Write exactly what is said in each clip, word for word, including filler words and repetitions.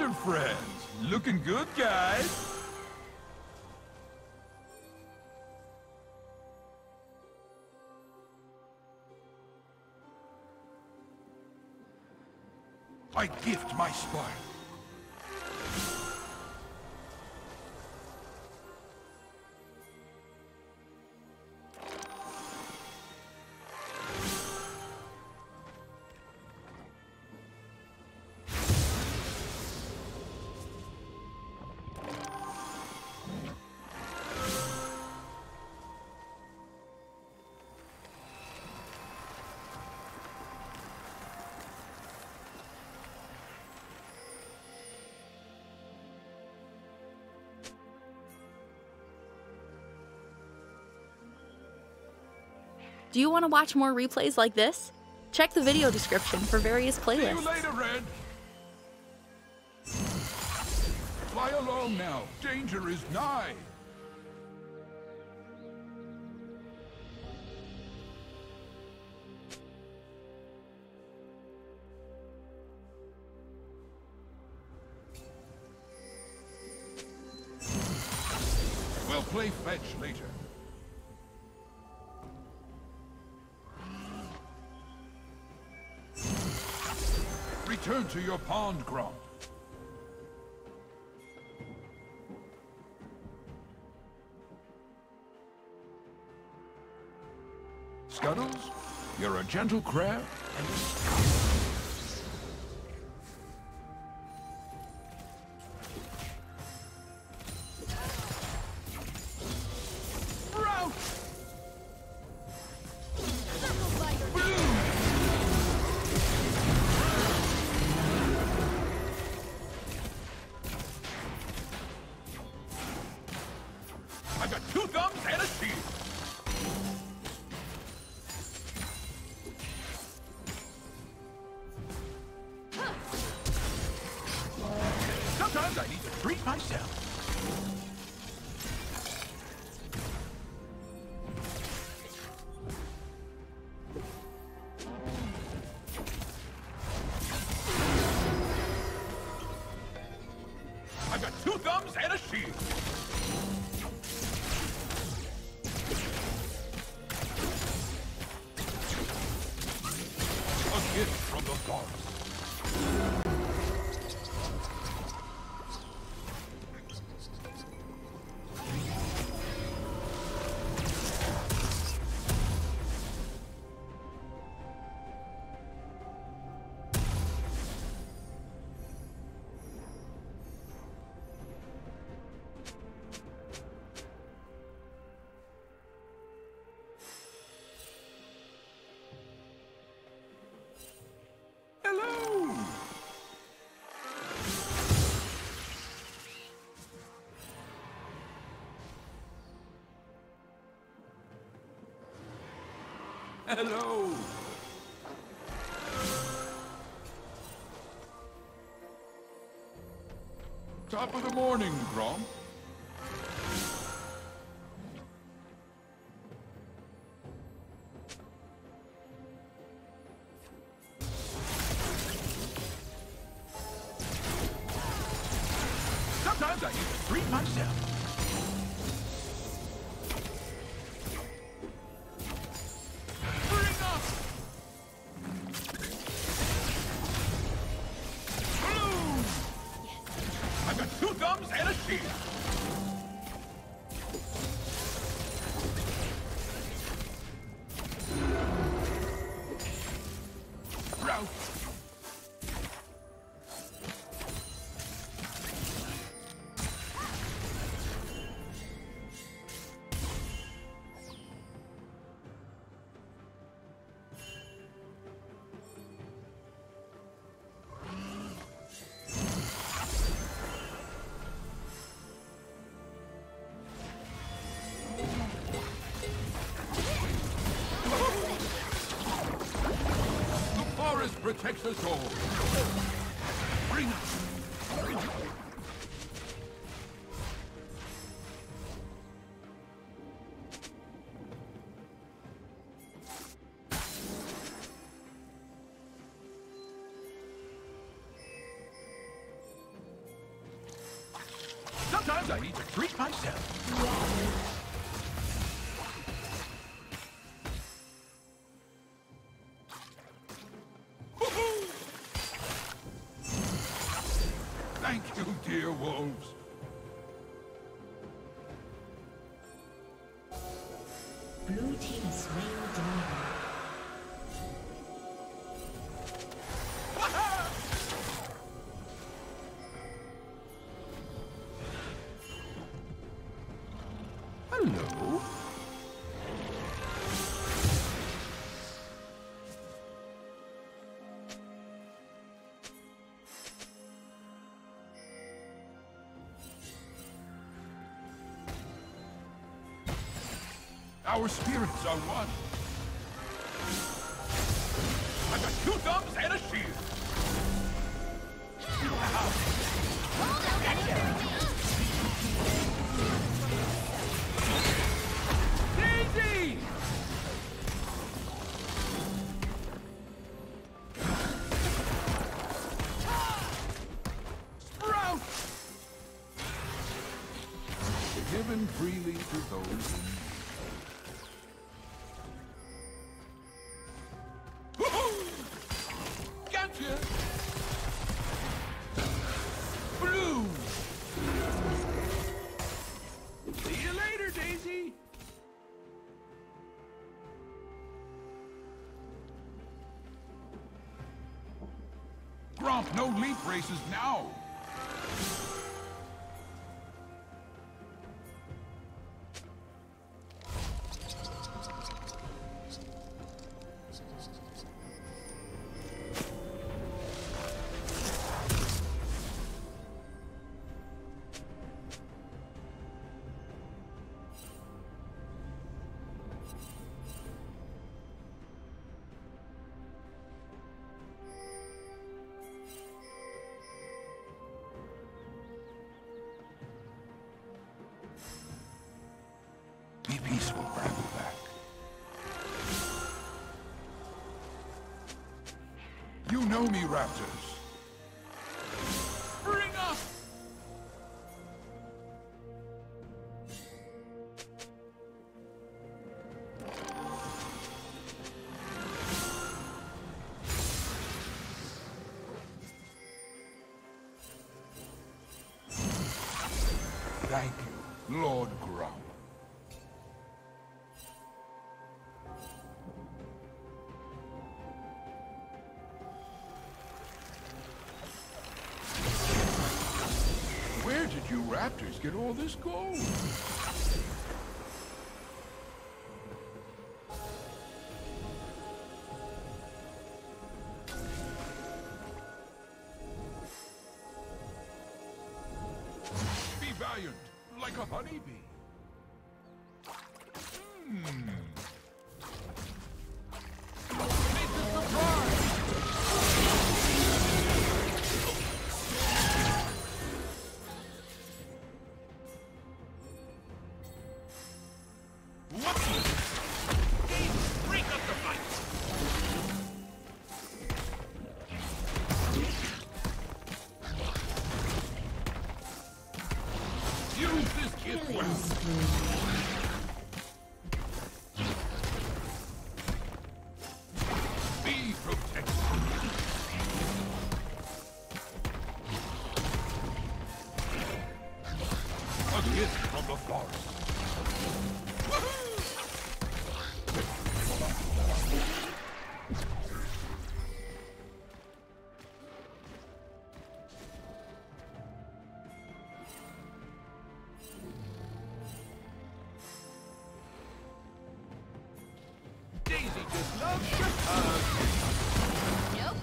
Lantern Friends. Looking good, guys. I gift my spark. Do you want to watch more replays like this? Check the video description for various playlists. See you later, Red. Fly along now. Danger is nigh. We'll play fetch later. Return to your pond, Grump. Scuttles, you're a gentle crab and a scuttle. Hello! Top of the morning, Grom. Sometimes I need to treat myself. Protects us all. Bring us. Bring us. I need to treat myself. Thank you, dear wolves. Blue team is real down. Hello. Our spirits are one. I've got two thumbs and a shield. Wow. Gotcha. Daisy! Sprout! Given freely to those in need. No leap races now! Peaceful ramble back. You know me, raptors. Bring up! Thank you, Lord Grump. You raptors get all this gold. Be valiant, like a honeybee. Hmm. Just love your hug. Nope.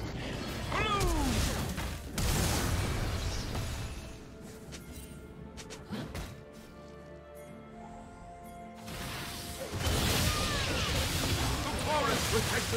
Blue. The forest protects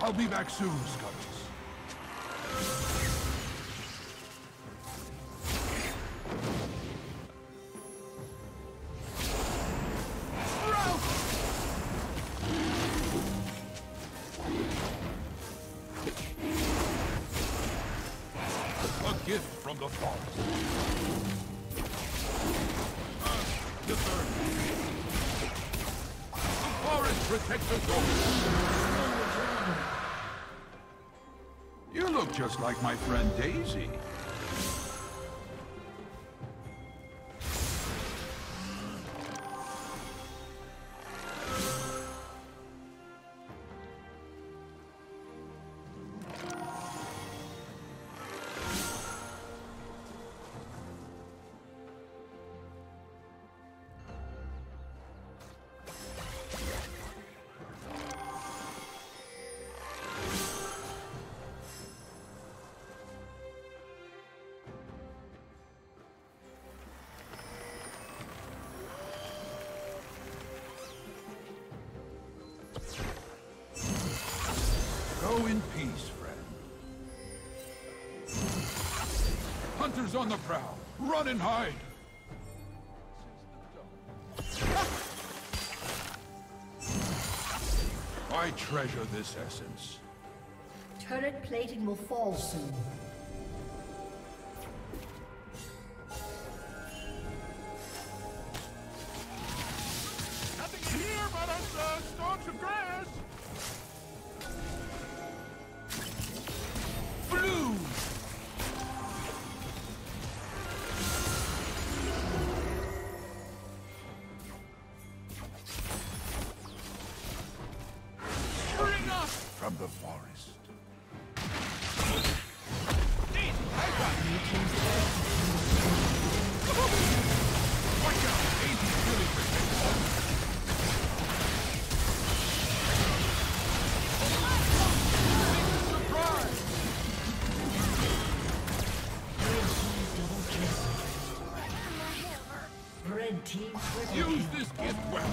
I'll be back soon, Scotus. The forest. Earth, the earth. The forest protects us all. You look just like my friend Daisy. Go in peace, friend. Hunters on the prowl, run and hide. I treasure this essence. Turret plating will fall soon. Nothing here but us, uh, stalks of grass. From the forest. Red team. Use this gift well.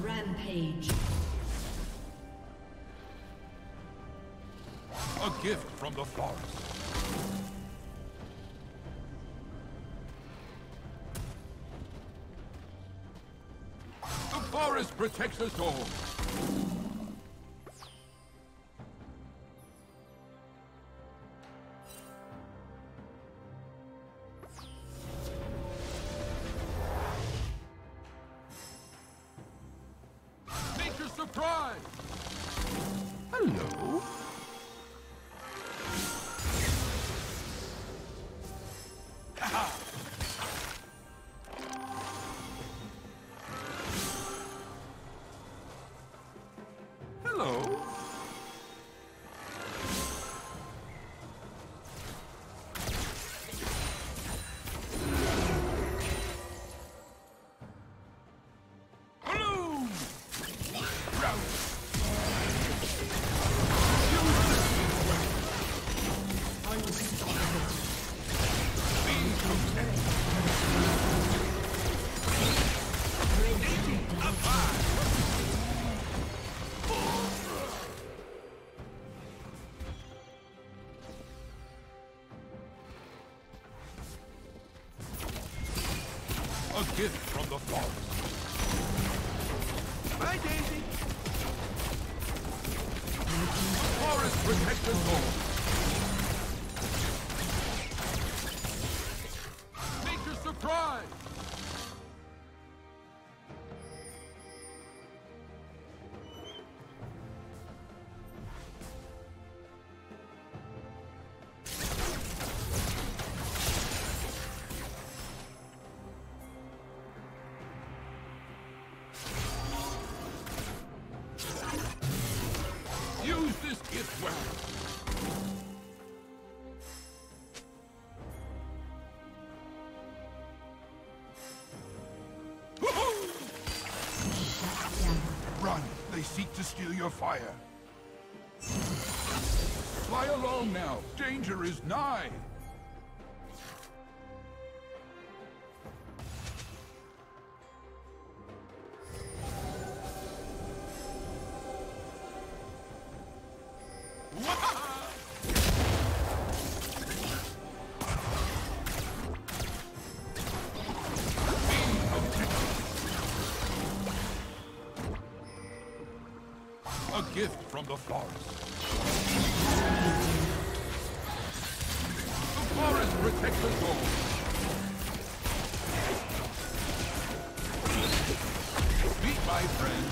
Rampage. A gift from the forest. The forest protects us all. Surprise! Hello? Hello? A gift from the forest. Bye, Daisy. The forest protects us all. Nature's surprise. It well. Seek to steal your fire. Fly along now. Danger is nigh. Gift from the forest. The forest protects us all. Meet my friend,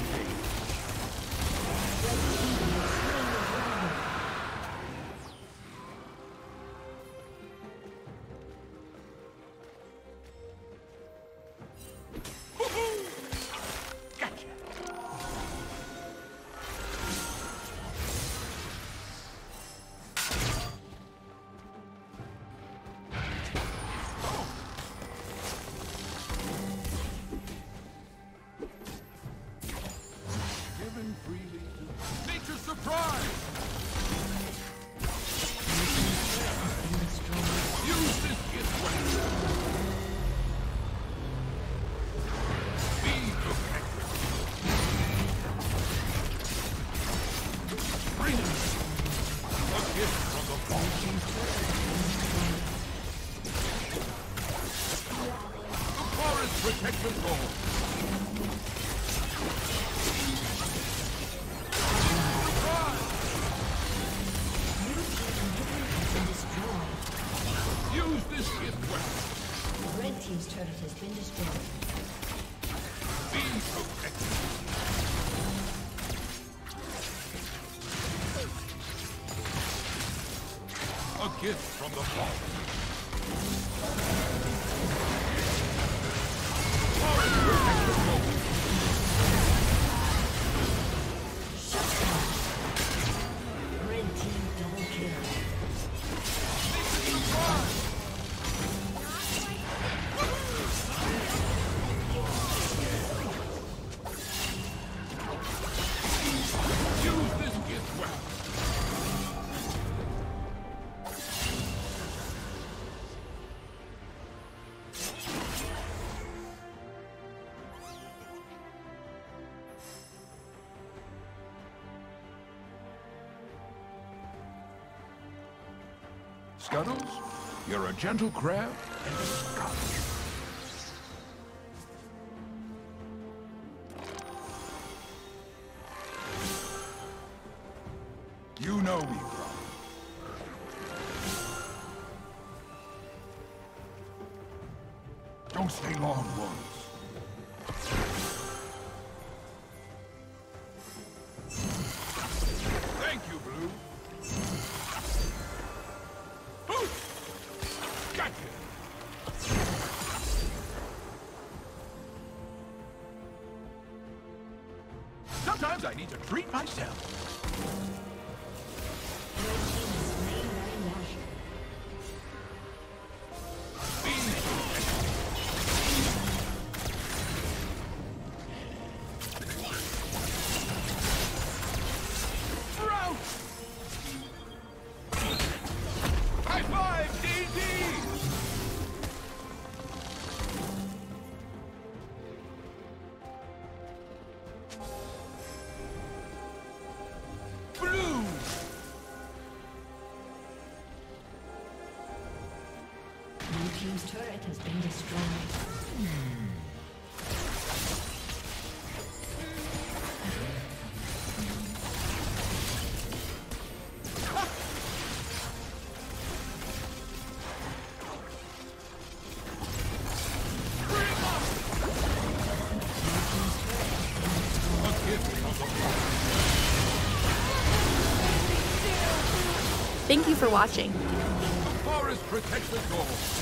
gift from the fall. Scuttles, you're a gentle crab and a scuttle. You know me, Frog. Don't stay long, Wolves. Sometimes I need to treat myself. Route! High five, D D! Has been destroyed. Hmm. Thank you for watching. The forest protects us all.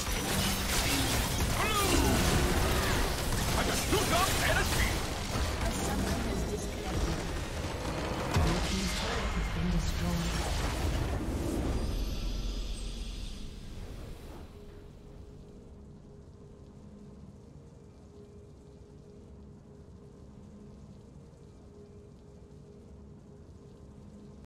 Shoot up and a team!